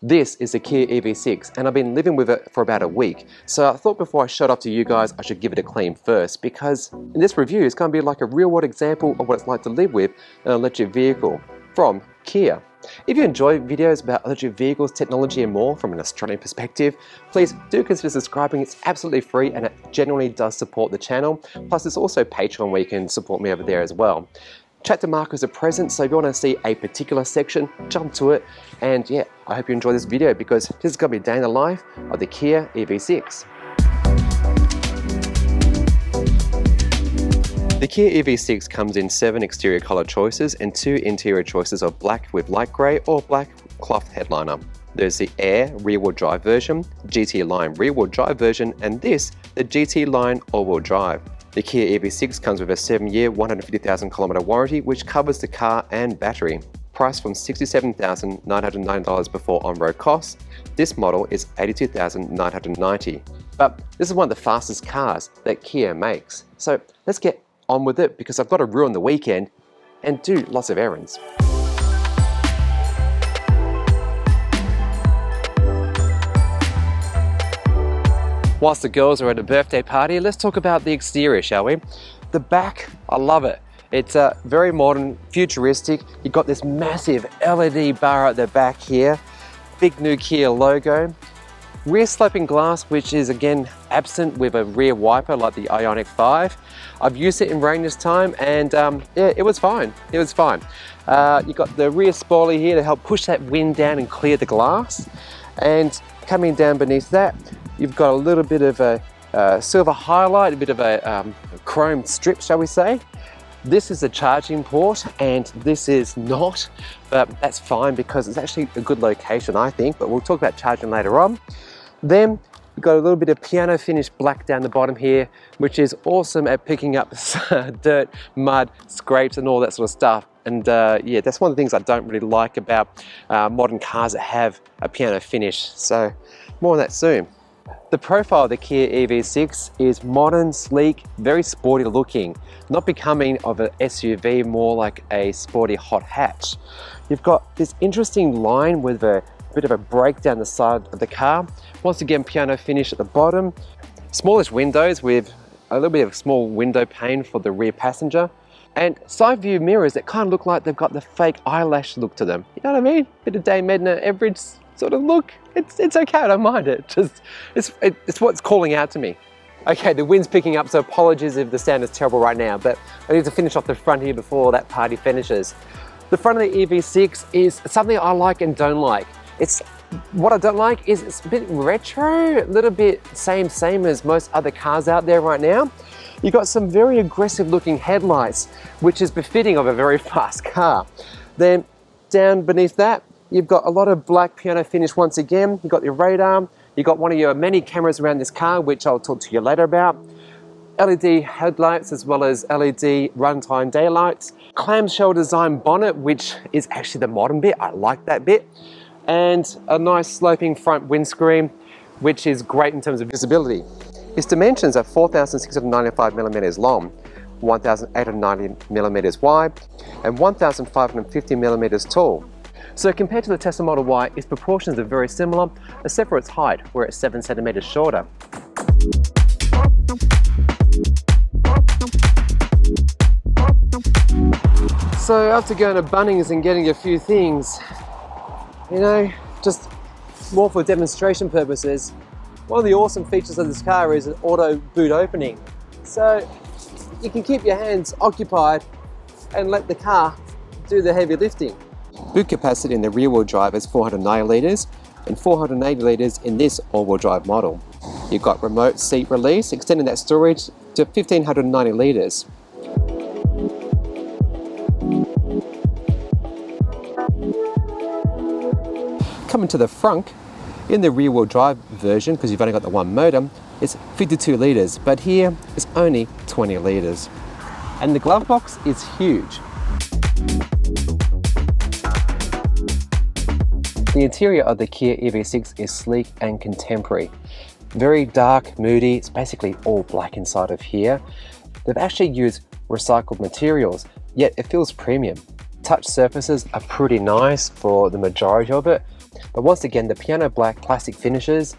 This is the Kia EV6 and I've been living with it for about a week, so I thought before I showed up to you guys I should give it a claim first, because in this review it's going to be like a real world example of what it's like to live with an electric vehicle from Kia. If you enjoy videos about electric vehicles, technology and more from an Australian perspective, please do consider subscribing. It's absolutely free and it genuinely does support the channel. Plus it's also Patreon where you can support me over there as well. Chapter markers are present, so if you want to see a particular section, jump to it. And yeah, I hope you enjoy this video because this is going to be a day in the life of the Kia EV6. The Kia EV6 comes in 7 exterior colour choices and 2 interior choices of black with light grey or black cloth headliner. There's the Air rear-wheel drive version, GT Line rear-wheel drive version, and this, the GT Line all-wheel drive. The Kia EV6 comes with a 7-year, 150,000 km warranty which covers the car and battery. Priced from $67,990 before on-road costs, this model is $82,990. But this is one of the fastest cars that Kia makes. So let's get on with it because I've got to ruin the weekend and do lots of errands. Whilst the girls are at a birthday party, let's talk about the exterior, shall we? The back, I love it. It's very modern, futuristic. You've got this massive LED bar at the back here, big new Kia logo. Rear sloping glass, which is again absent with a rear wiper like the IONIQ 5. I've used it in rain this time and yeah, it was fine, it was fine. You've got the rear spoiler here to help push that wind down and clear the glass. And coming down beneath that, you've got a little bit of a silver highlight, a bit of a chrome strip, shall we say. This is a charging port and this is not, but that's fine because it's actually a good location, I think, but we'll talk about charging later on. Then we've got a little bit of piano finish black down the bottom here, which is awesome at picking up dirt, mud, scrapes and all that sort of stuff. And yeah, that's one of the things I don't really like about modern cars that have a piano finish. So more on that soon. The profile of the Kia EV6 is modern, sleek, very sporty looking, not becoming of an SUV, more like a sporty hot hatch. You've got this interesting line with a bit of a break down the side of the car. Once again, piano finish at the bottom. Smallish windows with a little bit of small window pane for the rear passenger. And side view mirrors that kind of look like they've got the fake eyelash look to them. You know what I mean? Bit of Dame Edna Everage sort of look. It's okay, I don't mind it. Just it's what's calling out to me. Okay, the wind's picking up, so apologies if the sound is terrible right now, but I need to finish off the front here before that party finishes. The front of the EV6 is something I like and don't like. It's what I don't like is it's a bit retro, a little bit same as most other cars out there right now. You've got some very aggressive looking headlights, which is befitting of a very fast car. Then down beneath that, you've got a lot of black piano finish once again. You've got your radar, you've got one of your many cameras around this car, which I'll talk to you later about. LED headlights as well as LED runtime daylights. Clamshell design bonnet, which is actually the modern bit, I like that bit. And a nice sloping front windscreen, which is great in terms of visibility. Its dimensions are 4,695 mm long, 1,890 mm wide, and 1,550 mm tall. So compared to the Tesla Model Y, its proportions are very similar, except for its height, where it's 7 centimeters shorter. So after going to Bunnings and getting a few things, you know, just more for demonstration purposes, one of the awesome features of this car is an auto boot opening. So you can keep your hands occupied and let the car do the heavy lifting. Boot capacity in the rear-wheel drive is 490 litres and 480 litres in this all-wheel drive model. You've got remote seat release, extending that storage to 1,590 litres. Coming to the frunk, in the rear-wheel drive version, because you've only got the one motor, it's 52 litres, but here it's only 20 litres. And the glove box is huge. The interior of the Kia EV6 is sleek and contemporary. Very dark, moody, it's basically all black inside of here. They've actually used recycled materials, yet it feels premium. Touch surfaces are pretty nice for the majority of it. But once again, the piano black plastic finishes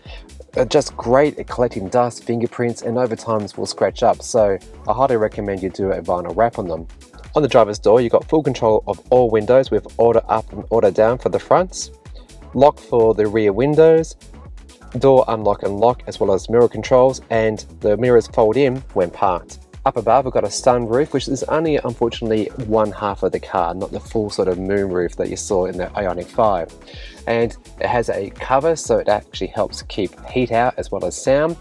are just great at collecting dust, fingerprints, and over time will scratch up, so I highly recommend you do a vinyl wrap on them. On the driver's door, you've got full control of all windows with auto up and auto down for the fronts, lock for the rear windows, door unlock and lock, as well as mirror controls, and the mirrors fold in when parked. Up above, we've got a sunroof, which is only unfortunately one half of the car, not the full sort of moonroof that you saw in the IONIQ 5. And it has a cover, so it actually helps keep heat out as well as sound.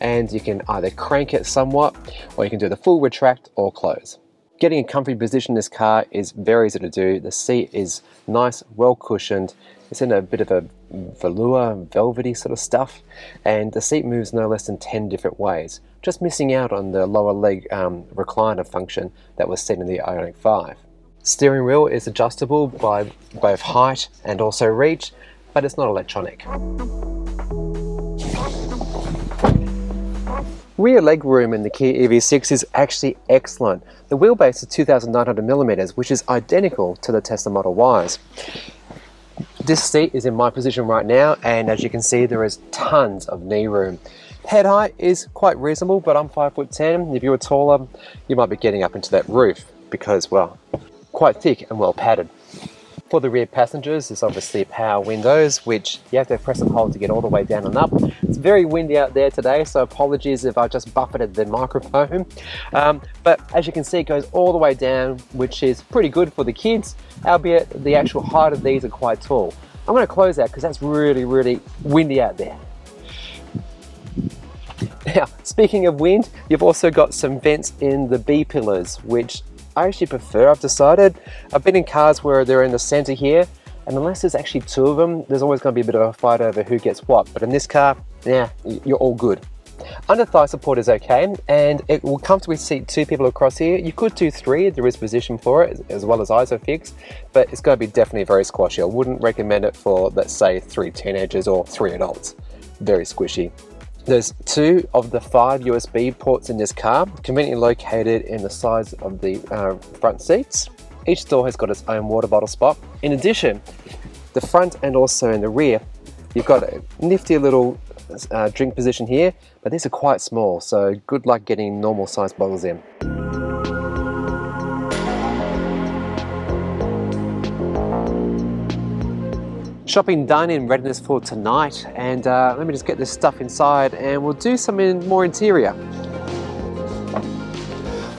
And you can either crank it somewhat, or you can do the full retract or close. Getting a comfy position in this car is very easy to do. The seat is nice, well cushioned. It's in a bit of a velour, velvety sort of stuff, and the seat moves no less than 10 different ways, just missing out on the lower leg recliner function that was seen in the IONIQ 5. Steering wheel is adjustable by both height and also reach, but it's not electronic. Rear leg room in the Kia EV6 is actually excellent. The wheelbase is 2,900mm, which is identical to the Tesla Model Ys. This seat is in my position right now, and as you can see, there is tons of knee room. Head height is quite reasonable, but I'm 5'10". If you were taller, you might be getting up into that roof because, well, quite thick and well padded. For the rear passengers, there's obviously power windows, which you have to press and hold to get all the way down and up. It's very windy out there today, so apologies if I just buffeted the microphone. But as you can see, it goes all the way down, which is pretty good for the kids, albeit the actual height of these are quite tall. I'm gonna close that because that's really, really windy out there. Now, speaking of wind, you've also got some vents in the B pillars, which I actually prefer, I've decided. I've been in cars where they're in the center here, and unless there's actually two of them, there's always gonna be a bit of a fight over who gets what. But in this car, yeah, you're all good. Under thigh support is okay, and it will comfortably seat two people across here. You could do three, there is position for it, as well as ISOFIX, but it's gonna be definitely very squashy. I wouldn't recommend it for, let's say, 3 teenagers or 3 adults. Very squishy. There's 2 of the 5 USB ports in this car, conveniently located in the sides of the front seats. Each door has got its own water bottle spot. In addition, the front and also in the rear, you've got a nifty little drink position here, but these are quite small, so good luck getting normal sized bottles in. Shopping done in readiness for tonight, and let me just get this stuff inside and we'll do some more interior.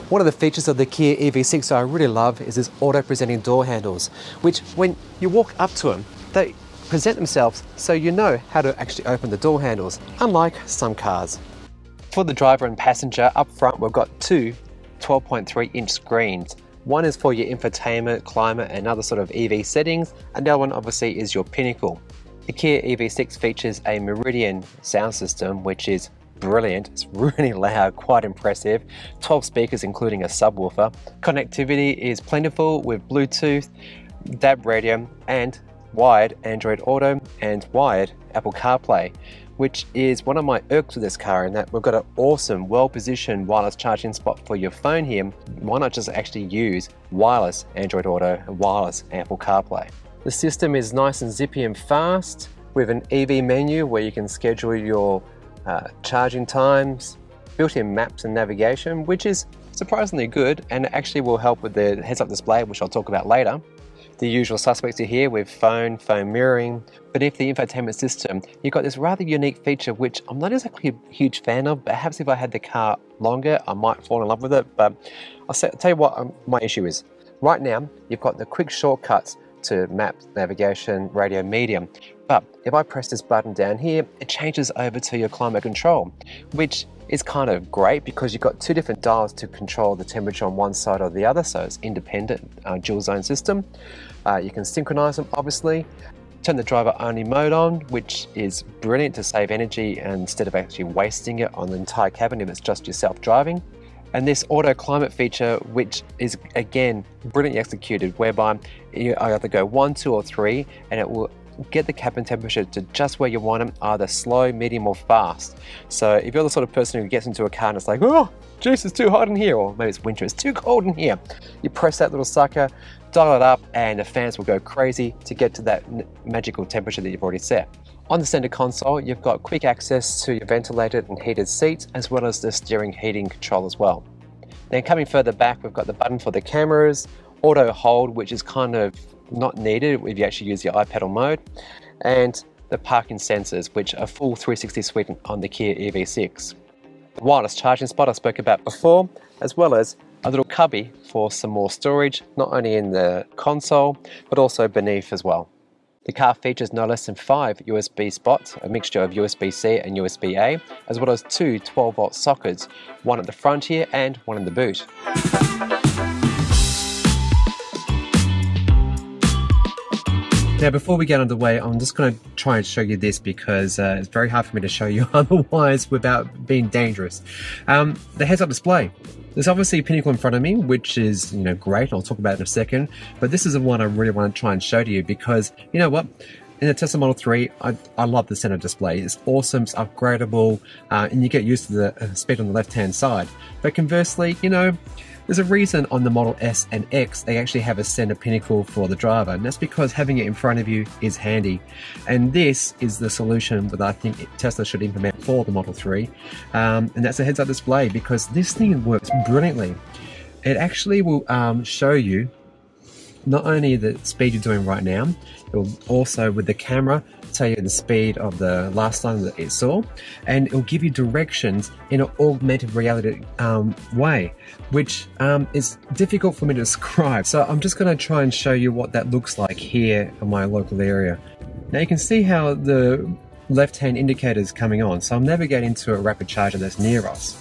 One of the features of the Kia EV6 I really love is this auto-presenting door handles, which when you walk up to them, they present themselves so you know how to actually open the door handles, unlike some cars. For the driver and passenger up front, we've got 2 12.3-inch screens. One is for your infotainment, climate, and other sort of EV settings, and the other one obviously is your pinnacle. The Kia EV6 features a Meridian sound system, which is brilliant. It's really loud, quite impressive. 12 speakers, including a subwoofer. Connectivity is plentiful with Bluetooth, DAB radio, and wired Android Auto, and wired Apple CarPlay, which is one of my irks with this car in that we've got an awesome, well-positioned wireless charging spot for your phone here. Why not just actually use wireless Android Auto and wireless Apple CarPlay? The system is nice and zippy and fast with an EV menu where you can schedule your charging times, built-in maps and navigation, which is surprisingly good and actually will help with the heads-up display, which I'll talk about later. The usual suspects are here with phone mirroring, beneath the infotainment system, you've got this rather unique feature which I'm not exactly a huge fan of. Perhaps if I had the car longer, I might fall in love with it, but I'll tell you what my issue is. Right now, you've got the quick shortcuts to map, navigation, radio, medium, but if I press this button down here, it changes over to your climate control, which is kind of great because you've got 2 different dials to control the temperature on one side or the other, so it's independent, dual zone system. You can synchronize them, obviously. Turn the driver only mode on, which is brilliant to save energy instead of actually wasting it on the entire cabin if it's just yourself driving. And this auto climate feature, which is again brilliantly executed, whereby you either go 1, 2, or 3 and it will get the cabin temperature to just where you want them, either slow, medium, or fast. So if you're the sort of person who gets into a car and it's like, oh, jeez, it's too hot in here, or maybe it's winter, it's too cold in here, you press that little sucker, dial it up and the fans will go crazy to get to that magical temperature that you've already set. On the center console, you've got quick access to your ventilated and heated seats, as well as the steering heating control as well. Then coming further back, we've got the button for the cameras, auto hold, which is kind of not needed if you actually use your iPedal mode, and the parking sensors, which are full 360 suite on the Kia EV6. The wireless charging spot I spoke about before, as well as a little cubby for some more storage, not only in the console, but also beneath as well. The car features no less than 5 USB spots, a mixture of USB-C and USB-A, as well as 2 12-volt sockets, one at the front here and one in the boot. Now before we get underway, I'm just going to try and show you this because it's very hard for me to show you otherwise without being dangerous. The heads-up display. There's obviously a pinnacle in front of me, which is, you know, great. I'll talk about it in a second, but this is the one I really want to try and show to you because, you know what, in the Tesla Model 3, I love the center display. It's awesome, it's upgradable, and you get used to the speed on the left-hand side. But conversely, you know, there's a reason on the Model S and X they actually have a center pinnacle for the driver, and that's because having it in front of you is handy. And this is the solution that I think Tesla should implement for the Model 3, and that's a heads-up display, because this thing works brilliantly. It actually will show you not only the speed you're doing right now, it will also, with the camera, tell you the speed of the last time that it saw, and it'll give you directions in an augmented reality way, which is difficult for me to describe. So I'm just going to try and show you what that looks like here in my local area. Now you can see how the left-hand indicator is coming on, so I'm navigating to a rapid charger that's near us.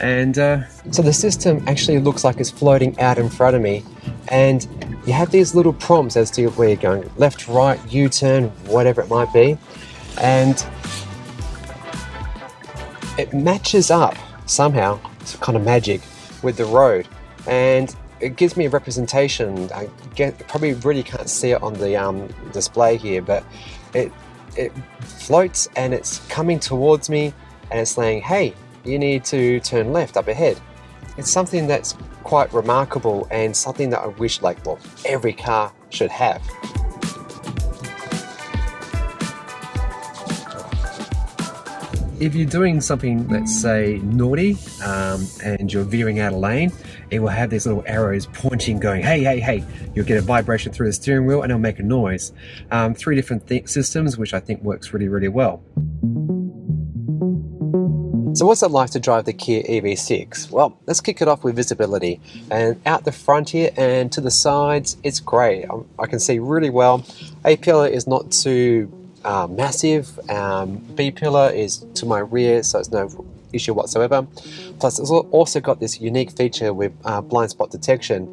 And so the system actually looks like it's floating out in front of me, and you have these little prompts as to where you're going, left, right, U-turn, whatever it might be, and it matches up somehow, it's kind of magic, with the road, and it gives me a representation. I get, probably really can't see it on the display here, but it floats and it's coming towards me and it's saying, hey, you need to turn left up ahead. It's something that's quite remarkable and something that I wish, like, well, every car should have. If you're doing something, let's say, naughty, and you're veering out a lane, it will have these little arrows pointing, going, hey, hey, hey. You'll get a vibration through the steering wheel and it'll make a noise. 3 different systems, which I think works really, really well. So what's it like to drive the Kia EV6? Well, let's kick it off with visibility. And out the front here and to the sides, it's great. I can see really well. A pillar is not too massive. B pillar is to my rear, so it's no issue whatsoever. Plus, it's also got this unique feature with blind spot detection.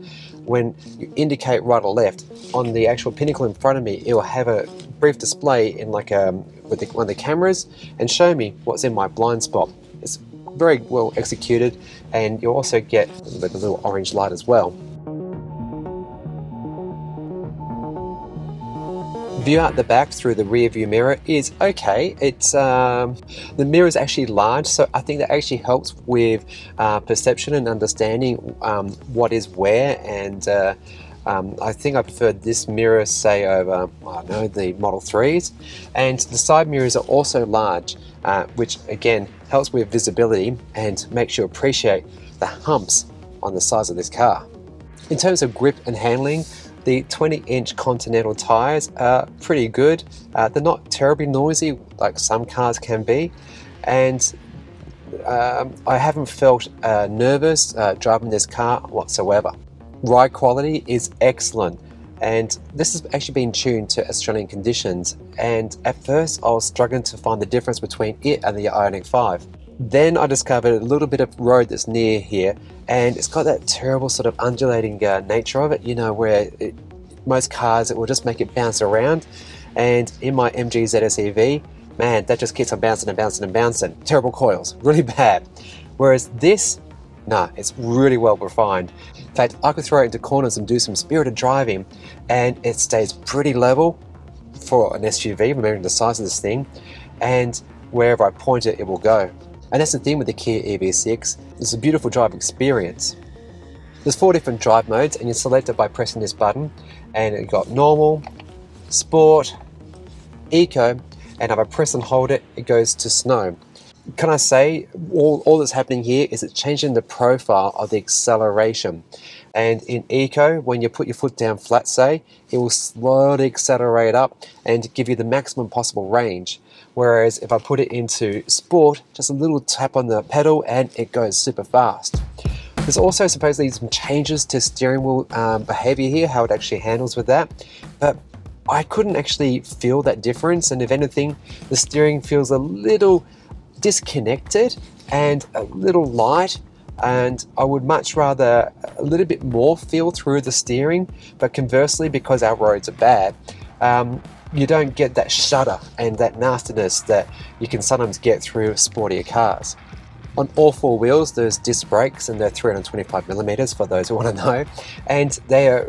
When you indicate right or left, on the actual pinnacle in front of me, it will have a brief display in like with one of the cameras and show me what's in my blind spot. It's very well executed, and you also get the little orange light as well. View out the back through the rear view mirror is okay. It's the mirror is actually large, so I think that actually helps with perception and understanding what is where. And I think I preferred this mirror, say, over, I don't know, the Model 3s. And the side mirrors are also large, which again helps with visibility and makes you appreciate the humps on the sides of this car. In terms of grip and handling, the 20-inch Continental tyres are pretty good. They're not terribly noisy like some cars can be, and I haven't felt nervous driving this car whatsoever. Ride quality is excellent, and this has actually been tuned to Australian conditions, and at first I was struggling to find the difference between it and the IONIQ 5. Then I discovered a little bit of road that's near here, and it's got that terrible sort of undulating nature of it, you know, where most cars, it will just make it bounce around, and in my MG ZS EV, man, that just keeps on bouncing and bouncing and bouncing. Terrible coils, really bad. Whereas this, nah, it's really well refined. In fact, I could throw it into corners and do some spirited driving and it stays pretty level for an SUV, remembering the size of this thing, and wherever I point it, it will go. And that's the thing with the Kia EV6, it's a beautiful drive experience. The There's four different drive modes, and you select it by pressing this button, and you've got normal, sport, eco, and if I press and hold it, it goes to snow. Can I say all that's happening here is it's changing the profile of the acceleration. And in eco, when you put your foot down flat, say, it will slowly accelerate up and give you the maximum possible range. Whereas if I put it into sport, just a little tap on the pedal and it goes super fast. There's also supposedly some changes to steering wheel behavior here, how it actually handles with that. But I couldn't actually feel that difference, and if anything, the steering feels a little disconnected and a little light, and I would much rather a little bit more feel through the steering. But conversely, because our roads are bad, you don't get that shudder and that nastiness that you can sometimes get through sportier cars. On all four wheels there's disc brakes, and they're 325mm for those who want to know, and they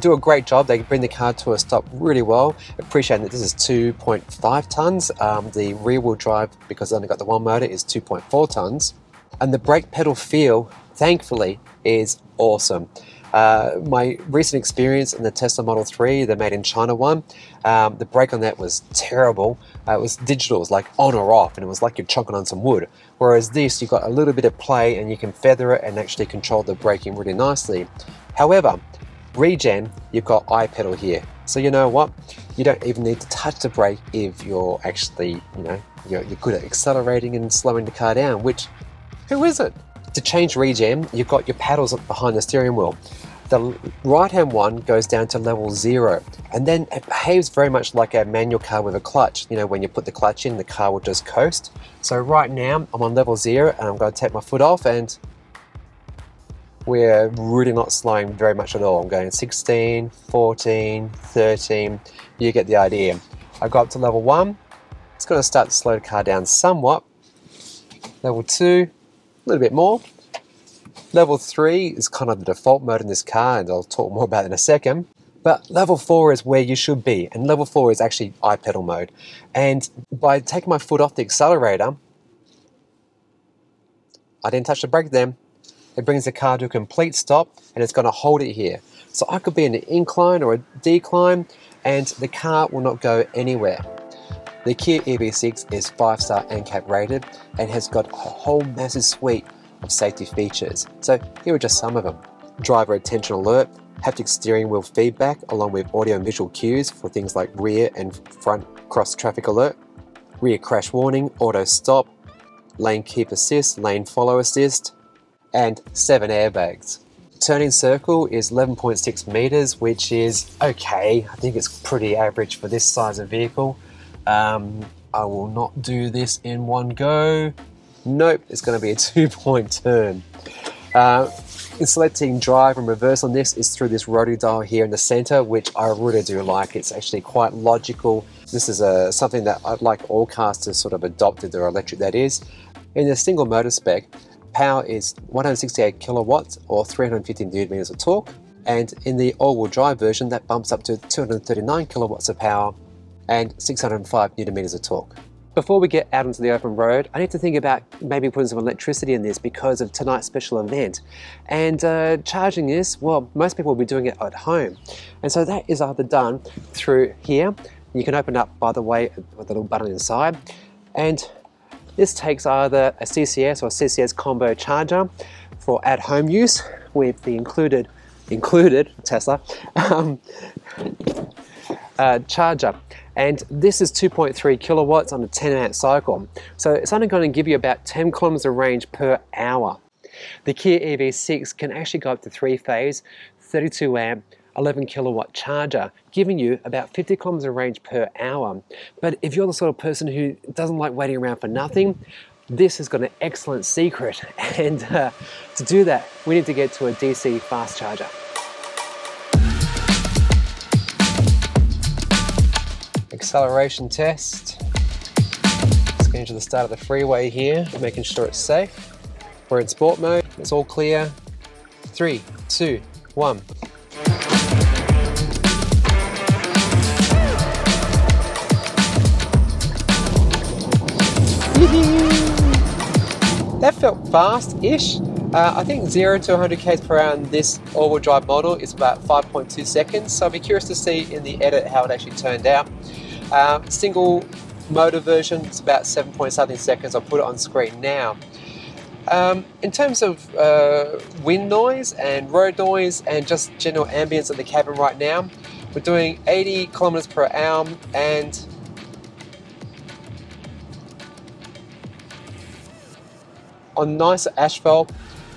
do a great job. They bring the car to a stop really well. Appreciating that this is 2.5 tons. The rear wheel drive, because I only got the one motor, is 2.4 tons. And the brake pedal feel, thankfully, is awesome. My recent experience in the Tesla Model 3, the made in China one, the brake on that was terrible. It was digital, it was like on or off, and it was like you're chomping on some wood. Whereas this, you've got a little bit of play and you can feather it and actually control the braking really nicely. However, regen, you've got iPedal here, so you know what, you don't even need to touch the brake if you're actually, you know, you're good at accelerating and slowing the car down, which who isn't? To change regen, you've got your paddles behind the steering wheel. The right hand one goes down to level 0, and then it behaves very much like a manual car with a clutch. You know, when you put the clutch in, the car will just coast. So right now I'm on level 0 and I'm going to take my foot off, and we're really not slowing very much at all. I'm going 16, 14, 13, you get the idea. I go up to level 1, it's going to start to slow the car down somewhat. Level 2, a little bit more. Level 3 is kind of the default mode in this car, and I'll talk more about it in a second. But level 4 is where you should be, and level 4 is actually iPedal mode. And by taking my foot off the accelerator, I didn't touch the brake then. It brings the car to a complete stop, and it's going to hold it here. So I could be in an incline or a decline and the car will not go anywhere. The Kia EV6 is 5-star ANCAP rated and has got a whole massive suite of safety features. So here are just some of them. Driver attention alert, haptic steering wheel feedback along with audio and visual cues for things like rear and front cross traffic alert, rear crash warning, auto stop, lane keep assist, lane follow assist, and 7 airbags. Turning circle is 11.6 meters, which is okay. I think it's pretty average for this size of vehicle. I will not do this in one go. Nope, it's going to be a 2-point turn. Selecting drive and reverse on this is through this rotary dial here in the center, which I really do like. It's actually quite logical. This is something that I'd like all cars to sort of adopt if they're electric, that is. In the single motor spec, power is 168 kilowatts or 315 Nm of torque, and in the all-wheel drive version that bumps up to 239 kilowatts of power and 605 Nm of torque. Before we get out onto the open road, I need to think about maybe putting some electricity in this because of tonight's special event. And charging this, well, most people will be doing it at home. And so that is either done through here. You can open up, by the way, with a little button inside. And this takes either a CCS or a CCS combo charger for at-home use with the included Tesla charger. And this is 2.3 kilowatts on a 10-amp cycle. So it's only going to give you about 10 kilometers of range per hour. The Kia EV6 can actually go up to 3-phase, 32-amp, 11-kilowatt charger, giving you about 50 kilometers of range per hour. But if you're the sort of person who doesn't like waiting around for nothing, this has got an excellent secret. And to do that, we need to get to a DC fast charger. Acceleration test. Let's go to the start of the freeway here, making sure it's safe. We're in sport mode. It's all clear. 3, 2, 1. That felt fast-ish. I think 0 to 100 km per hour in this all-wheel drive model is about 5.2 seconds, so I'll be curious to see in the edit how it actually turned out. Single motor version is about 7.something seconds. I'll put it on screen now. In terms of wind noise and road noise and just general ambience of the cabin right now, we're doing 80 kilometers per hour and on nicer asphalt,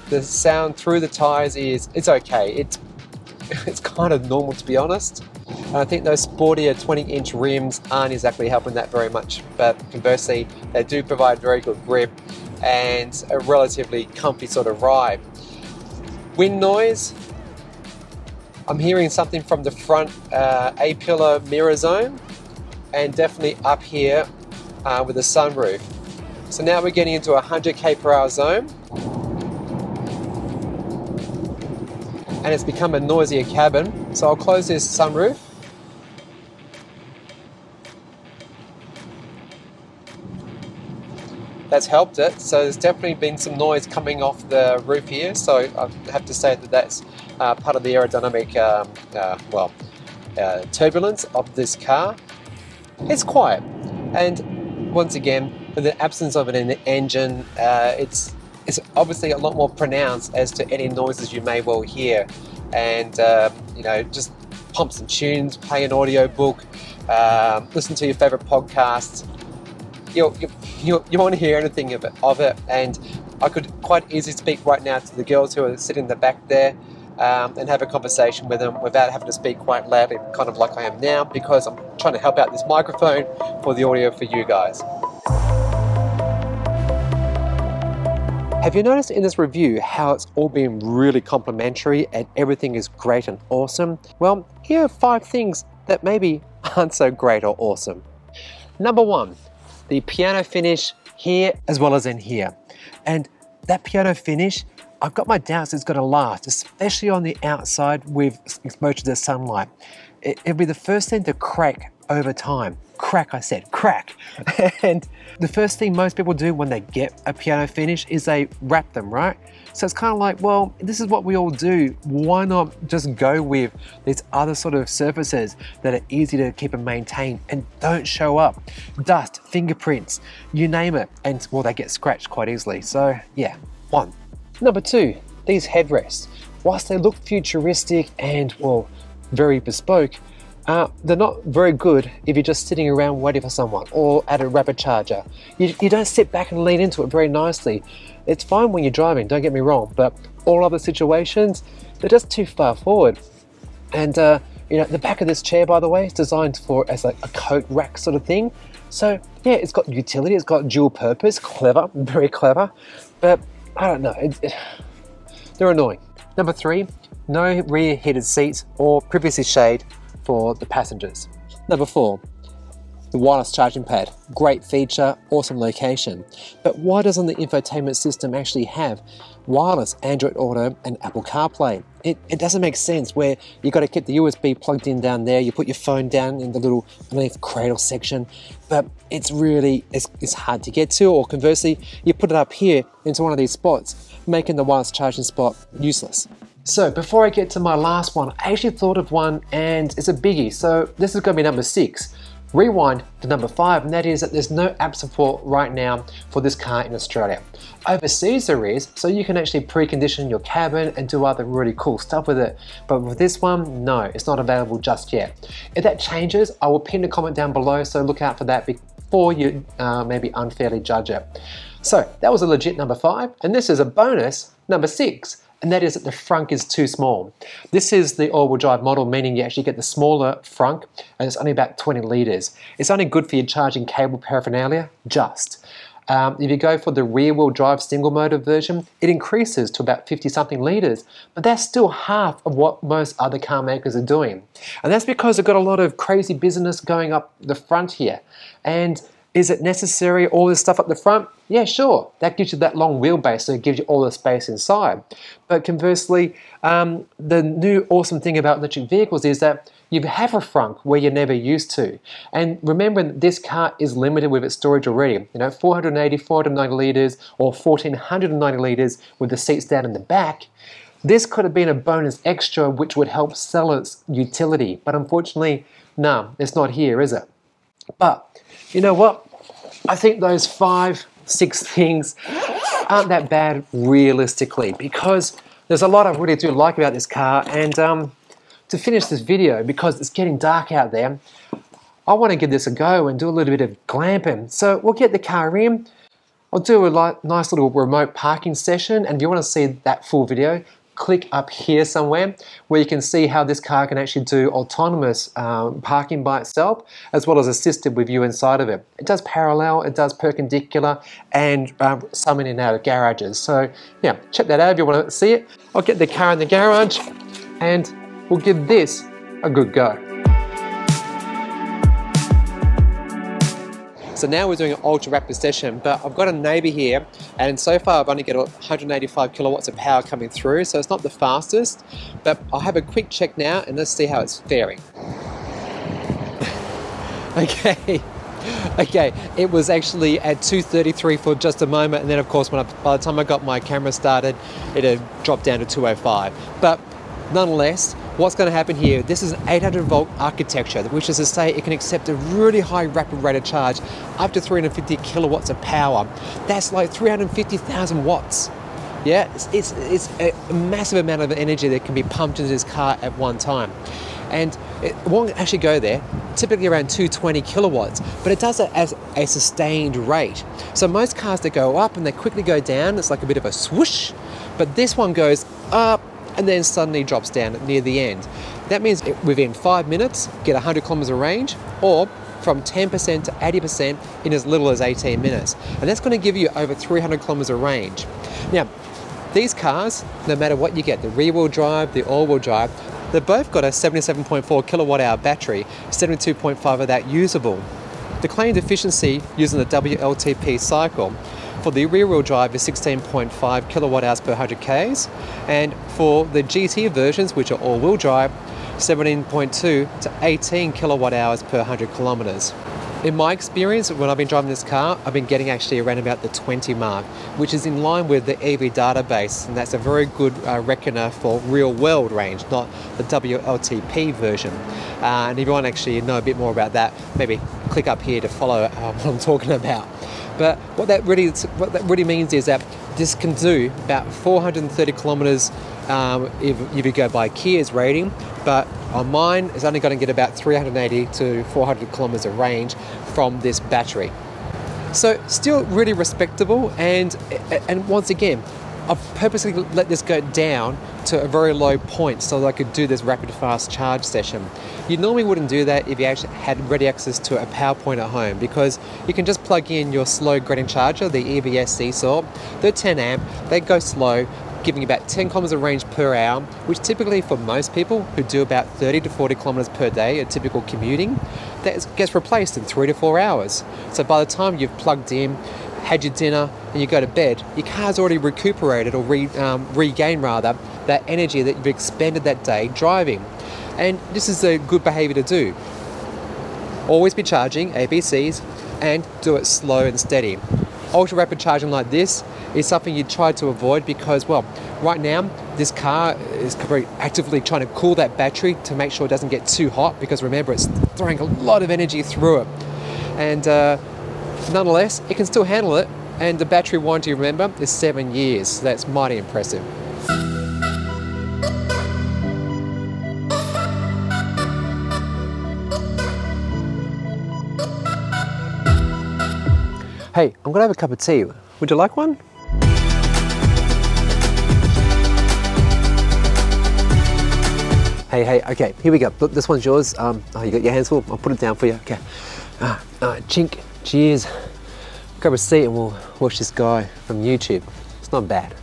the sound through the tires is, it's okay. It's kind of normal, to be honest. And I think those sportier 20-inch rims aren't exactly helping that very much. But conversely, they do provide very good grip and a relatively comfy sort of ride. Wind noise, I'm hearing something from the front A-pillar mirror zone, and definitely up here with the sunroof. So now we're getting into a 100 km/h zone, and it's become a noisier cabin. So I'll close this sunroof. That's helped it. So there's definitely been some noise coming off the roof here. So I have to say that that's part of the aerodynamic, turbulence of this car. It's quiet, and once again, with the absence of it in the engine, it's obviously a lot more pronounced as to any noises you may well hear. And just pump some tunes, play an audio book, listen to your favorite podcasts. You won't hear anything of it. And I could quite easily speak right now to the girls who are sitting in the back there and have a conversation with them without having to speak quite loudly, kind of like I am now, because I'm trying to help out this microphone for the audio for you guys. Have you noticed in this review how it's all been really complimentary and everything is great and awesome? Well, here are 5 things that maybe aren't so great or awesome. Number 1, the piano finish here as well as in here. And that piano finish, I've got my doubts it's going to last, especially on the outside with exposure to sunlight. It'll be the first thing to crack over time. Crack, I said, crack. And the first thing most people do when they get a piano finish is they wrap them, right? So it's kind of like, well, this is what we all do. Why not just go with these other sort of surfaces that are easy to keep and maintain and don't show up? Dust, fingerprints, you name it. And well, they get scratched quite easily. So yeah, 1. Number 2, these headrests. Whilst they look futuristic and, well, very bespoke, they're not very good if you're just sitting around waiting for someone or at a rapid charger. You don't sit back and lean into it very nicely. It's fine when you're driving, don't get me wrong, but all other situations, they're just too far forward. And the back of this chair, by the way, is designed for as like a coat rack sort of thing. So yeah, it's got utility, it's got dual purpose, clever, very clever, but I don't know, they're annoying. Number 3, no rear heated seats or privacy shade for the passengers. Number 4, the wireless charging pad. Great feature, awesome location. But why doesn't the infotainment system actually have wireless Android Auto and Apple CarPlay? It doesn't make sense where you've got to keep the USB plugged in down there, you put your phone down in the little underneath cradle section, but it's really, it's hard to get to, or conversely, you put it up here into one of these spots, making the wireless charging spot useless. So before I get to my last one, I actually thought of one and it's a biggie. So this is going to be number 6. Rewind to number 5, and that is that there's no app support right now for this car in Australia. Overseas there is, so you can actually precondition your cabin and do other really cool stuff with it. But with this one, no, it's not available just yet. If that changes, I will pin a comment down below, so look out for that before you maybe unfairly judge it. So that was a legit number 5, and this is a bonus number 6. And that is that the frunk is too small. This is the all-wheel drive model, meaning you actually get the smaller frunk, and it's only about 20 litres. It's only good for your charging cable paraphernalia, just. If you go for the rear-wheel drive single motor version, it increases to about 50-something litres, but that's still half of what most other car makers are doing. And that's because they've got a lot of crazy business going up the front here. And is it necessary, all this stuff up the front? Yeah, sure, that gives you that long wheelbase, so it gives you all the space inside. But conversely, the new awesome thing about electric vehicles is that you have a frunk where you're never used to. And remember, this car is limited with its storage already. You know, 480, 490 litres or 1490 litres with the seats down in the back. This could have been a bonus extra which would help sell its utility, but unfortunately, no, it's not here, is it? But you know what? I think those 5, 6 things aren't that bad realistically, because there's a lot I really do like about this car. And to finish this video, because it's getting dark out there, I want to give this a go and do a little bit of glamping. So we'll get the car in, I'll do a nice little remote parking session, and if you want to see that full video, click up here somewhere where you can see how this car can actually do autonomous parking by itself, as well as assisted with you inside of it. It does parallel, it does perpendicular, and some in and out of garages. So yeah, check that out if you want to see it. I'll get the car in the garage and we'll give this a good go. So now we're doing an ultra rapid session, but I've got a neighbour here, and so far I've only got 185 kilowatts of power coming through, so it's not the fastest, but I'll have a quick check now and let's see how it's faring. Okay, it was actually at 233 for just a moment, and then of course by the time I got my camera started, it had dropped down to 205. But nonetheless, what's going to happen here, this is an 800 volt architecture, which is to say it can accept a really high rapid rate of charge, up to 350 kilowatts of power. That's like 350,000 watts. Yeah, it's a massive amount of energy that can be pumped into this car at one time. And it won't actually go there, typically around 220 kilowatts, but it does it as a sustained rate. So most cars that go up and they quickly go down, it's like a bit of a swoosh, but this one goes up, and then suddenly drops down near the end. That means within 5 minutes, get 100 kilometers of range, or from 10% to 80% in as little as 18 minutes. And that's gonna give you over 300 kilometers of range. Now, these cars, no matter what you get, the rear-wheel drive, the all-wheel drive, they've both got a 77.4 kilowatt hour battery, 72.5 of that usable. The claimed efficiency using the WLTP cycle for the rear-wheel drive is 16.5 kilowatt hours per 100 Ks, and for the GT versions, which are all-wheel drive, 17.2 to 18 kilowatt hours per 100 kilometers. In my experience, when I've been driving this car, I've been getting actually around about the 20 mark, which is in line with the EV database, and that's a very good reckoner for real-world range, not the WLTP version. And if you want to actually know a bit more about that, maybe click up here to follow what I'm talking about. But what that really means is that this can do about 430 kilometers if you go by Kia's rating, but on mine it's only going to get about 380 to 400 kilometers of range from this battery. So still really respectable, and once again, I've purposely let this go down to a very low point so that I could do this rapid fast charge session. You normally wouldn't do that if you actually had ready access to a power point at home, because you can just plug in your slow gradient charger, the EVSE sort, they're 10 amp, they go slow, giving about 10 kilometers of range per hour, which typically for most people who do about 30 to 40 kilometers per day, a typical commuting, that gets replaced in 3 to 4 hours. So by the time you've plugged in, had your dinner, and you go to bed, your car's already recuperated or regained that energy that you've expended that day driving. And this is a good behavior to do. Always be charging, ABCs, and do it slow and steady. Ultra rapid charging like this is something you try to avoid because, well, right now this car is very actively trying to cool that battery to make sure it doesn't get too hot, because remember, it's throwing a lot of energy through it. And nonetheless, it can still handle it, and the battery warranty, remember, is 7 years, so that's mighty impressive. Hey, I'm gonna have a cup of tea. Would you like one? Hey, okay, here we go. Look, this one's yours. Oh, you got your hands full? I'll put it down for you, okay. Chink, cheers. Grab a seat and we'll watch this guy from YouTube. It's not bad.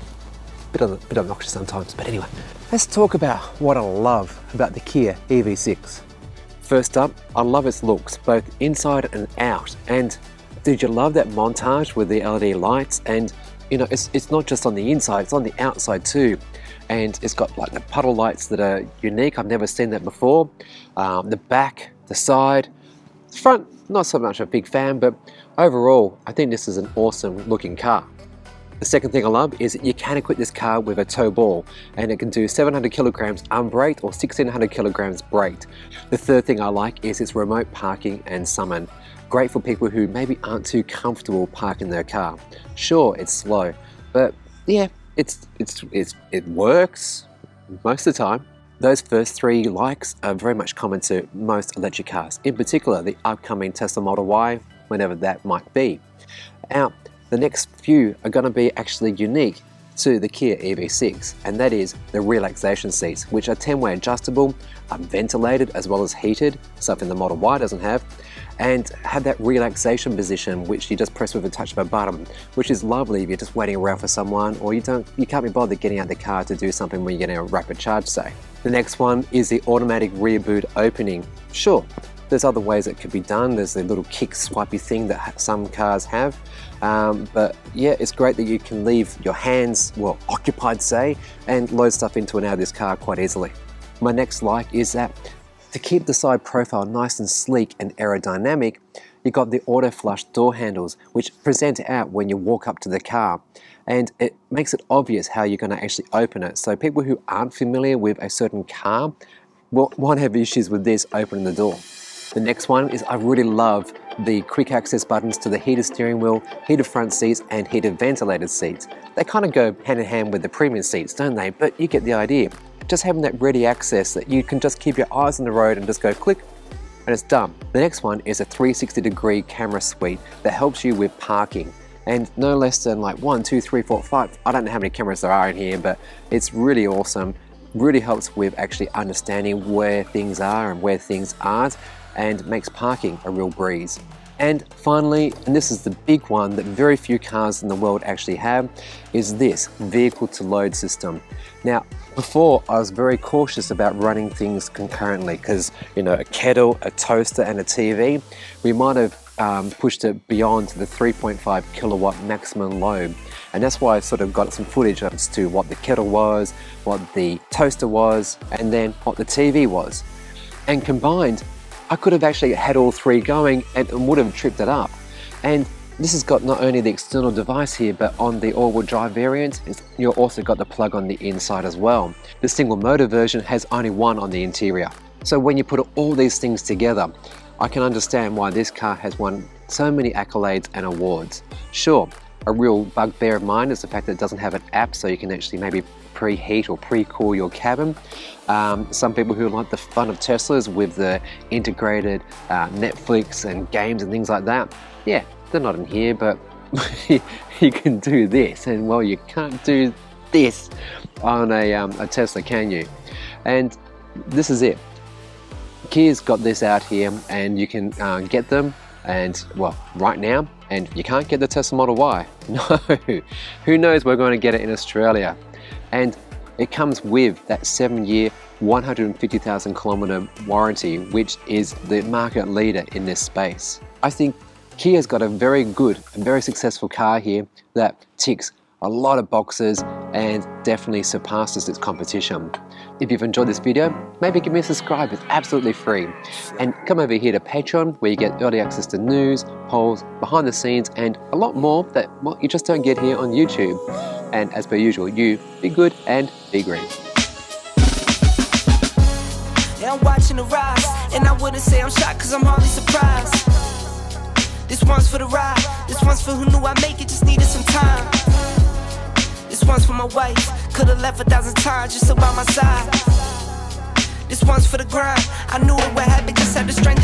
Bit obnoxious sometimes, but anyway. Let's talk about what I love about the Kia EV6. First up, I love its looks, both inside and out. And did you love that montage with the LED lights? And you know, it's not just on the inside, it's on the outside too. and it's got like the puddle lights that are unique. I've never seen that before. The back, the side, the front, not so much a big fan, but overall, I think this is an awesome looking car. The second thing I love is you can equip this car with a tow ball, and it can do 700 kilograms unbraked or 1600 kilograms braked. The third thing I like is its remote parking and summon. Great for people who maybe aren't too comfortable parking their car. Sure, it's slow, but yeah, it works most of the time. Those first three likes are very much common to most electric cars, in particular the upcoming Tesla Model Y, whenever that might be. Now, the next few are going to be actually unique to the Kia EV6, and that is the relaxation seats, which are 10-way adjustable, are ventilated as well as heated, something the Model Y doesn't have, and have that relaxation position which you just press with a touch of a button, which is lovely if you're just waiting around for someone or you can't be bothered getting out the car to do something when you're getting a rapid charge, say. The next one is the automatic rear boot opening. Sure, there's other ways it could be done. There's the little kick swipey thing that some cars have. But yeah, it's great that you can leave your hands, well, occupied, say, and load stuff into and out of this car quite easily. My next like is that to keep the side profile nice and sleek and aerodynamic, you've got the auto flush door handles, which present out when you walk up to the car. And it makes it obvious how you're gonna actually open it. So people who aren't familiar with a certain car won't have issues with this opening the door. The next one is I really love the quick access buttons to the heated steering wheel, heated front seats and heated ventilated seats. They kind of go hand in hand with the premium seats, don't they? But you get the idea. Just having that ready access that you can just keep your eyes on the road and just go click and it's done. The next one is a 360-degree camera suite that helps you with parking. And no less than like 1, 2, 3, 4, 5, I don't know how many cameras there are in here, but it's really awesome. Really helps with actually understanding where things are and where things aren't, and makes parking a real breeze. And finally, and this is the big one that very few cars in the world actually have, is this vehicle to load system. Now, before I was very cautious about running things concurrently because, you know, a kettle, a toaster and a TV, we might have pushed it beyond the 3.5 kilowatt maximum load. And that's why I sort of got some footage as to what the kettle was, what the toaster was, and then what the TV was. And combined, I could have actually had all three going and would have tripped it up. And this has got not only the external device here, but on the all-wheel drive variant, you've also got the plug on the inside as well. The single motor version has only one on the interior. So when you put all these things together, I can understand why this car has won so many accolades and awards. Sure, a real bugbear of mine is the fact that it doesn't have an app, so you can actually maybe preheat or pre-cool your cabin. Some people who like the fun of Teslas with the integrated Netflix and games and things like that, yeah, they're not in here, but you can do this, and well, you can't do this on a Tesla, can you? And this is it. Kia's got this out here, and you can get them, and well, right now, and you can't get the Tesla Model Y. No, who knows, we're going to get it in Australia. And it comes with that 7-year, 150,000 kilometer warranty, which is the market leader in this space. I think Kia's got a very good and very successful car here that ticks a lot of boxes and definitely surpasses its competition. If you've enjoyed this video, maybe give me a subscribe, it's absolutely free. And come over here to Patreon where you get early access to news, polls, behind the scenes and a lot more that you just don't get here on YouTube. And as per usual, you be good and be green. Yeah, I'm watching the rise, and I wouldn't say I'm shocked cause I'm hardly surprised. This one's for the ride, this one's for who knew I make it, just needed some time. This one's for my wife, could've left 1,000 times just about my side. This one's for the grind, I knew it would happen, just had the strength.